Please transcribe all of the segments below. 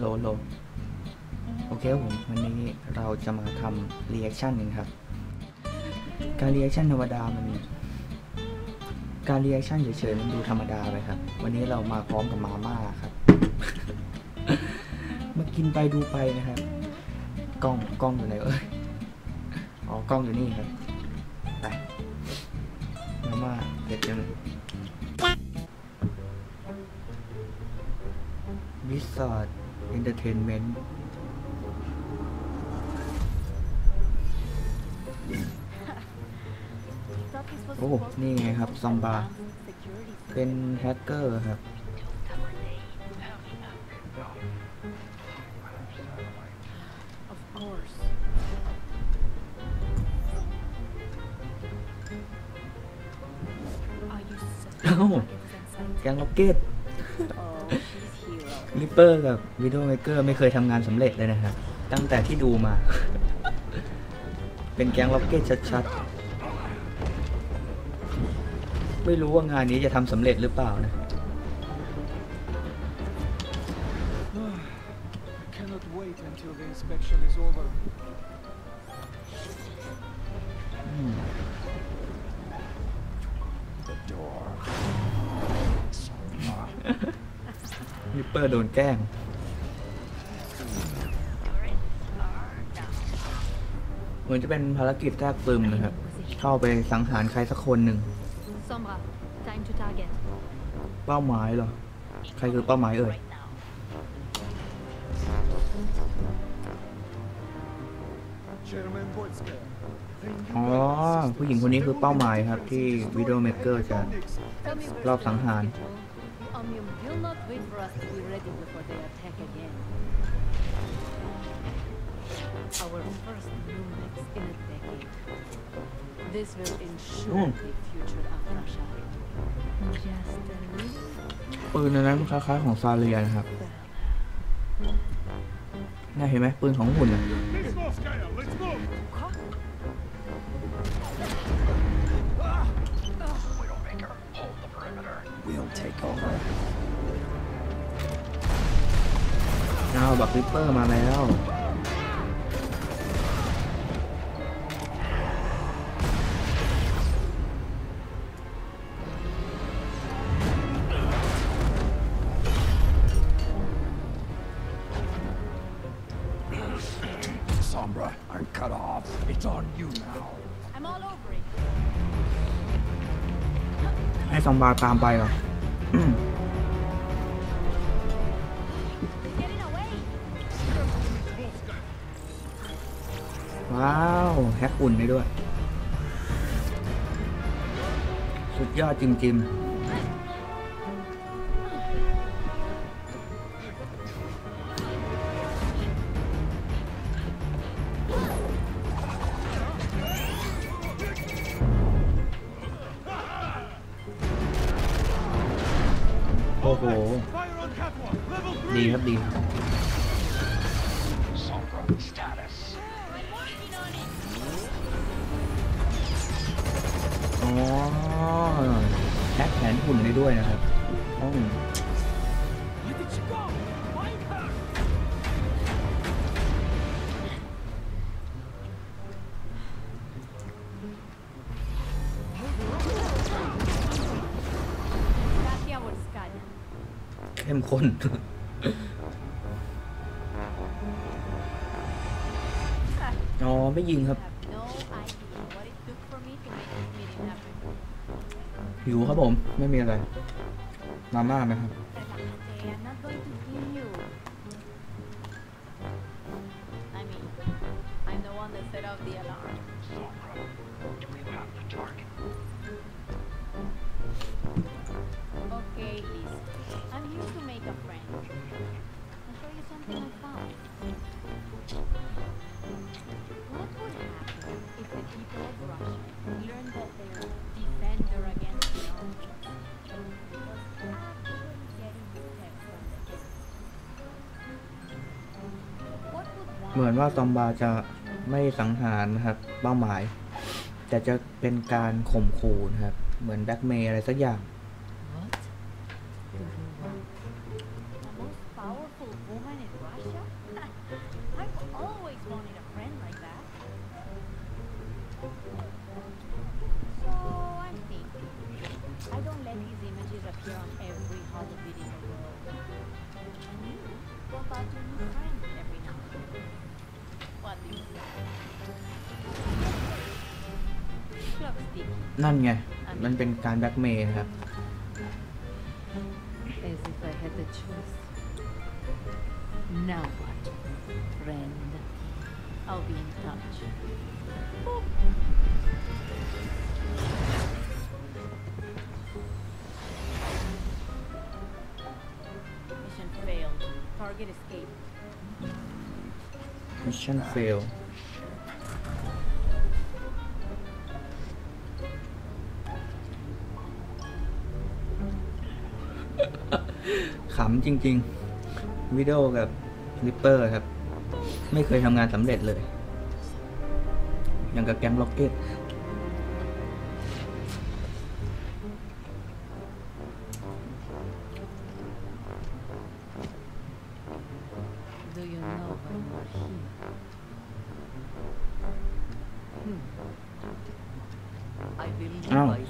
โลโอเคครับผมวันนี้เราจะมาทำรีแอคชั่นนะครับการรีแอคชั่นธรรมดามันการรีแอคชั่นเฉยๆมันดูธรรมดาไปครับวันนี้เรามาพร้อมกับมาม่าครับ มากินไปดูไปนะครับกล้องอยู่ไหนเอ้ยอ๋อกล้องอยู่นี่ครับไปมาม่าเด็ดจังวิสอดเอนเตอร์เทนเมนต์โอ้นี่ไงครับซอมบาเป็นแฮกเกอร์ครับเอ้าแกงล็อกเก็ตลิปเปอร์กับวิดีโอเมเกอร์ไม่เคยทำงานสำเร็จเลยนะครับตั้งแต่ที่ดูมา เป็นแกงล็อกเก็ตชัดๆไม่รู้ว่างานนี้จะทำสำเร็จหรือเปล่านะลิปเปอร์โดนแกล้งเหมือนจะเป็นภารกิจแทรกซึมนะครับเข้าไปสังหารใครสักคนหนึ่งเป้าหมายเหรอใครคือเป้าหมายเอ่ยอ๋อผู้หญิงคนนี้คือเป้าหมายครับที่วิดีโอเมเกอร์จะรอบสังหารปืนอันนั้นคล้ายๆของซาเลียนะครับน่าเห็นไหมปืนของหุ่นเอาบักริปเปอร์มาแล้วSombra, I'm cut off. It's on you now. I'm all over it. ให้ซอมบาตามไปเหรอว้าวแฮกอุ่นได้ด้วยสุดยอดจริงๆโอ้โหดีครับดีแฮกแผนหุ่นได้ด้วยนะครับต้องเข้มข้นอ๋อไม่ยิงครับหิวครับผมไม่มีอะไรมาม่าไหมครับเหมือนว่าซอมบาจะไม่สังหารนะครับเป้าหมายแต่จะเป็นการข่มขู่นะครับเหมือนแบล็กเมย์อะไรสักอย่าง about your new friend every now and then? What do you think? นั่นไงมันเป็นการแบล็กเมย์ครับ As if I had the choice. Now what, friend? I'll be in touch. Oh.Target escape. Mission fail. ขำจริงๆวิดีโอกับริปเปอร์ครับไม่เคยทำงานสำเร็จเลยอย่างกับแก๊งล็อกเก็ต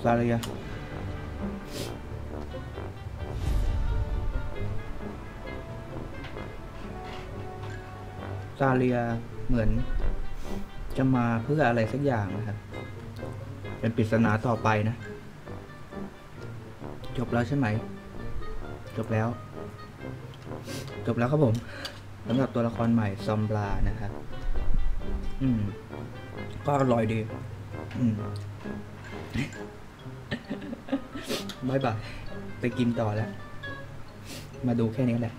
อะไรอะซาเลียเหมือนจะมาเพื่ออะไรสักอย่างนะครับเป็นปริศนาต่อไปนะจบแล้วใช่ไหมจบแล้วจบแล้วครับผมสำหรับตัวละครใหม่ซอมบรานะครับก็อร่อยดีบายบายไปกินต่อแล้วมาดูแค่นี้แหละ